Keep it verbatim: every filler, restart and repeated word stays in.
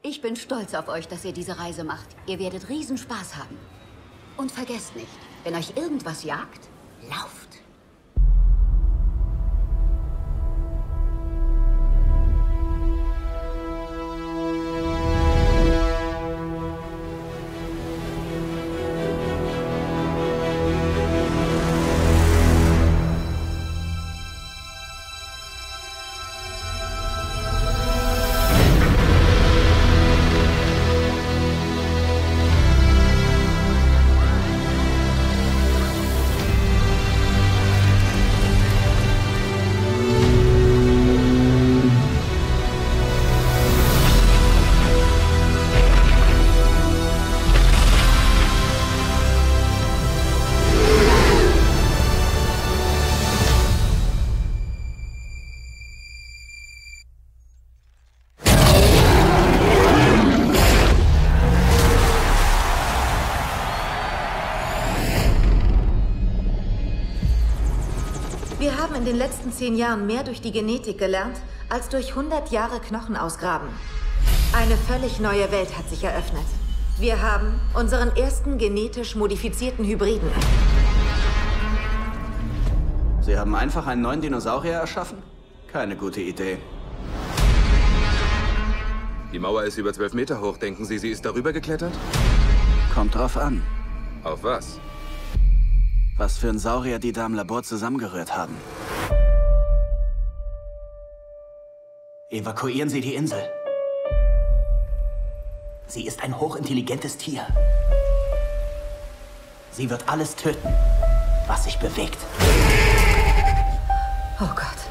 Ich bin stolz auf euch, dass ihr diese Reise macht. Ihr werdet riesen Spaß haben. Und vergesst nicht, wenn euch irgendwas jagt, lauft. Wir haben in den letzten zehn Jahren mehr durch die Genetik gelernt, als durch hundert Jahre Knochen ausgraben. Eine völlig neue Welt hat sich eröffnet. Wir haben unseren ersten genetisch modifizierten Hybriden. Sie haben einfach einen neuen Dinosaurier erschaffen? Keine gute Idee. Die Mauer ist über zwölf Meter hoch. Denken Sie, sie ist darüber geklettert? Kommt drauf an. Auf was? Was für ein Saurier die da im Labor zusammengerührt haben. Evakuieren Sie die Insel. Sie ist ein hochintelligentes Tier. Sie wird alles töten, was sich bewegt. Oh Gott.